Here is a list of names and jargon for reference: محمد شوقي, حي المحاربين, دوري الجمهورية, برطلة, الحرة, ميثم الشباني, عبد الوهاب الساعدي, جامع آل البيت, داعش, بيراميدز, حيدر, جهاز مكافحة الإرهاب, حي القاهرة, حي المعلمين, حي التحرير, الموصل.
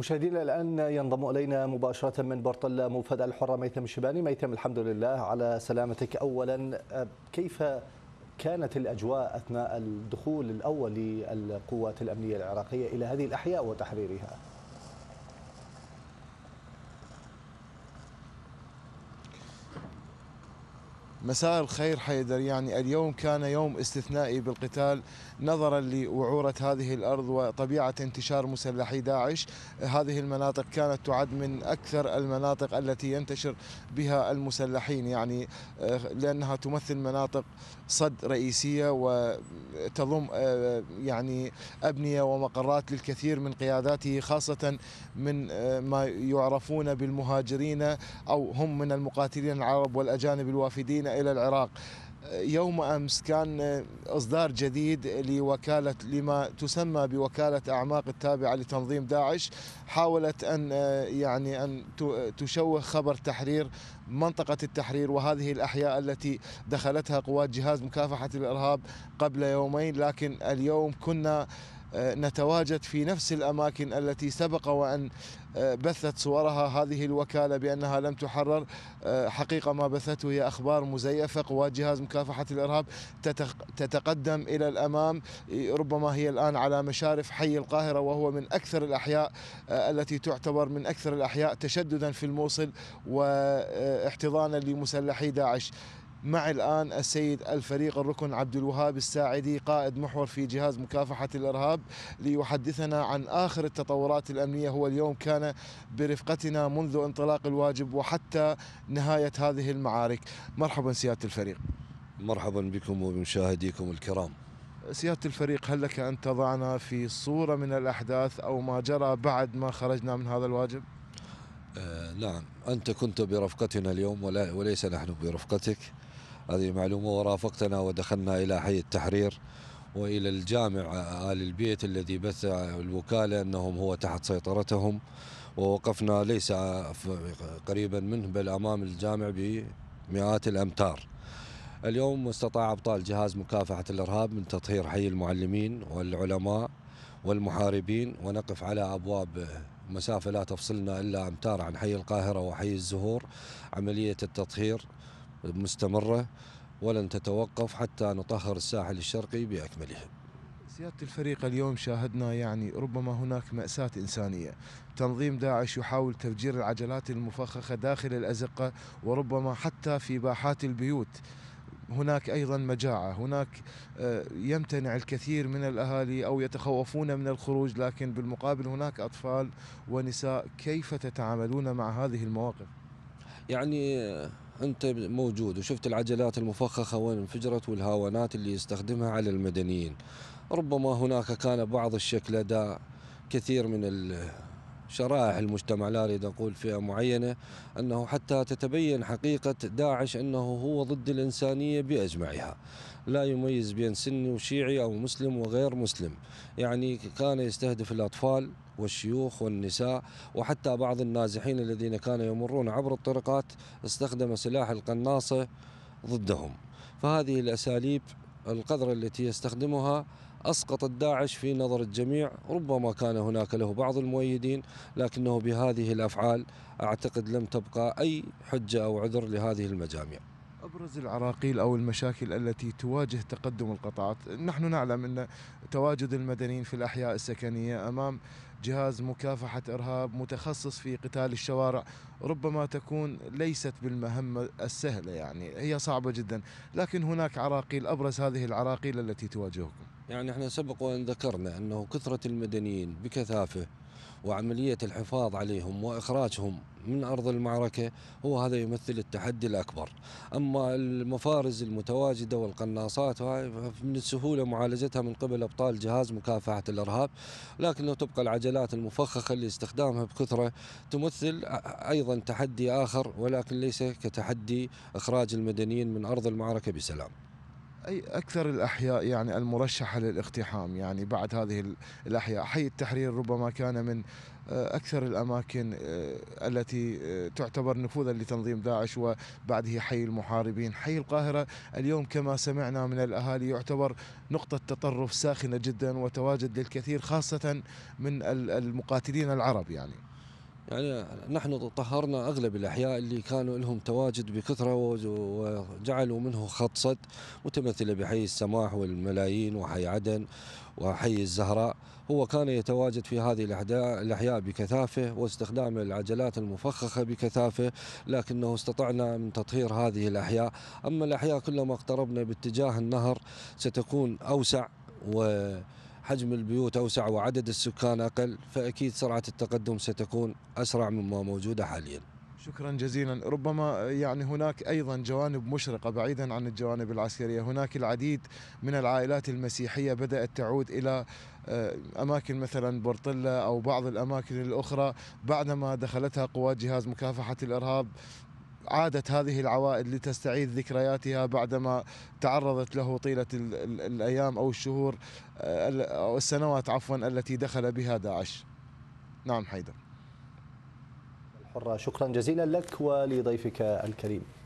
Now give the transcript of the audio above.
مشاهدينا الآن ينضم إلينا مباشرة من برطلة موفد الحرة ميثم الشباني. ميثم، الحمد لله على سلامتك. أولا، كيف كانت الأجواء أثناء الدخول الأول للقوات الأمنية العراقية إلى هذه الأحياء وتحريرها؟ مساء الخير حيدر. يعني اليوم كان يوم استثنائي بالقتال نظرا لوعورة هذه الأرض وطبيعة انتشار مسلحي داعش. هذه المناطق كانت تعد من أكثر المناطق التي ينتشر بها المسلحين، يعني لأنها تمثل مناطق صد رئيسية وتضم يعني أبنية ومقرات للكثير من قياداته، خاصة من ما يعرفون بالمهاجرين أو هم من المقاتلين العرب والأجانب الوافدين إلى العراق. يوم أمس كان إصدار جديد لوكالة لما تسمى بوكالة أعماق التابعة لتنظيم داعش، حاولت أن تشوه خبر تحرير منطقة التحرير وهذه الأحياء التي دخلتها قوات جهاز مكافحة الإرهاب قبل يومين، لكن اليوم كنا نتواجد في نفس الأماكن التي سبق وأن بثت صورها هذه الوكالة بأنها لم تحرر. حقيقة ما بثته هي أخبار مزيفة. قوات جهاز مكافحة الإرهاب تتقدم إلى الأمام، ربما هي الآن على مشارف حي القاهرة، وهو من أكثر الأحياء التي تعتبر من أكثر الأحياء تشددا في الموصل واحتضانا لمسلحي داعش. مع الآن السيد الفريق الركن عبد الوهاب الساعدي قائد محور في جهاز مكافحة الإرهاب ليحدثنا عن آخر التطورات الأمنية. هو اليوم كان برفقتنا منذ انطلاق الواجب وحتى نهاية هذه المعارك. مرحبا سيادة الفريق. مرحبا بكم وبمشاهديكم الكرام. سيادة الفريق، هل لك أن تضعنا في صورة من الأحداث أو ما جرى بعد ما خرجنا من هذا الواجب؟ نعم، أنت كنت برفقتنا اليوم وليس نحن برفقتك، هذه معلومة، ورافقتنا ودخلنا إلى حي التحرير وإلى الجامع آل البيت الذي بث الوكالة أنهم هو تحت سيطرتهم، ووقفنا ليس قريبا منه بل أمام الجامع بمئات الأمتار. اليوم استطاع أبطال جهاز مكافحة الإرهاب من تطهير حي المعلمين والعلماء والمحاربين، ونقف على أبواب مسافة لا تفصلنا إلا أمتار عن حي القاهرة وحي الزهور. عملية التطهير مستمرة ولن تتوقف حتى نطهر الساحل الشرقي بأكمله. سيادة الفريق، اليوم شاهدنا يعني ربما هناك مأساة إنسانية. تنظيم داعش يحاول تفجير العجلات المفخخة داخل الأزقة وربما حتى في باحات البيوت. هناك أيضا مجاعة، هناك يمتنع الكثير من الأهالي أو يتخوفون من الخروج، لكن بالمقابل هناك أطفال ونساء. كيف تتعاملون مع هذه المواقف؟ يعني أنت موجود وشفت العجلات المفخخة وين انفجرت والهاونات اللي يستخدمها على المدنيين. ربما هناك كان بعض الشك لدى كثير من شرائح المجتمع، لا أريد أقول فئة معينة، أنه حتى تتبين حقيقة داعش أنه هو ضد الإنسانية بأجمعها، لا يميز بين سني وشيعي أو مسلم وغير مسلم. يعني كان يستهدف الأطفال والشيوخ والنساء، وحتى بعض النازحين الذين كانوا يمرون عبر الطرقات استخدم سلاح القناصة ضدهم. فهذه الأساليب القذرة التي يستخدمها أسقطت داعش في نظر الجميع. ربما كان هناك له بعض المؤيدين، لكنه بهذه الأفعال أعتقد لم تبقى أي حجة أو عذر لهذه المجاميع. أبرز العراقيل أو المشاكل التي تواجه تقدم القطاعات، نحن نعلم أن تواجد المدنيين في الأحياء السكنية أمام جهاز مكافحة إرهاب متخصص في قتال الشوارع ربما تكون ليست بالمهمة السهلة، يعني هي صعبة جدا، لكن هناك عراقيل. أبرز هذه العراقيل التي تواجهكم. يعني احنا سبق وان ذكرنا انه كثرة المدنيين بكثافة وعملية الحفاظ عليهم واخراجهم من ارض المعركة هو هذا يمثل التحدي الاكبر. اما المفارز المتواجدة والقناصات فمن السهولة معالجتها من قبل ابطال جهاز مكافحة الارهاب، لكنه تبقى العجلات المفخخة اللي استخدامها بكثرة تمثل ايضا تحدي اخر، ولكن ليس كتحدي اخراج المدنيين من ارض المعركة بسلام. أي أكثر الأحياء يعني المرشحة للاقتحام يعني بعد هذه الأحياء. حي التحرير ربما كان من أكثر الأماكن التي تعتبر نفوذا لتنظيم داعش، وبعده حي المحاربين. حي القاهرة اليوم كما سمعنا من الأهالي يعتبر نقطة تطرف ساخنة جدا وتواجد للكثير خاصة من المقاتلين العرب. يعني نحن طهرنا أغلب الأحياء اللي كانوا لهم تواجد بكثرة وجعلوا منه خط صد متمثلة بحي السماح والملايين وحي عدن وحي الزهراء. هو كان يتواجد في هذه الأحياء بكثافة واستخدام العجلات المفخخة بكثافة، لكنه استطعنا من تطهير هذه الأحياء. أما الأحياء كلما اقتربنا باتجاه النهر ستكون أوسع و حجم البيوت أوسع وعدد السكان أقل، فأكيد سرعة التقدم ستكون أسرع مما موجودة حاليا. شكرا جزيلا. ربما يعني هناك أيضا جوانب مشرقة بعيدا عن الجوانب العسكرية. هناك العديد من العائلات المسيحية بدأت تعود إلى أماكن مثلا برطلة أو بعض الأماكن الأخرى بعدما دخلتها قوات جهاز مكافحة الإرهاب. عادت هذه العوائد لتستعيد ذكرياتها بعدما تعرضت له طيلة الأيام أو الشهور أو السنوات عفوا التي دخل بها داعش. نعم حيدر. الحرة، شكرا جزيلا لك ولضيفك الكريم.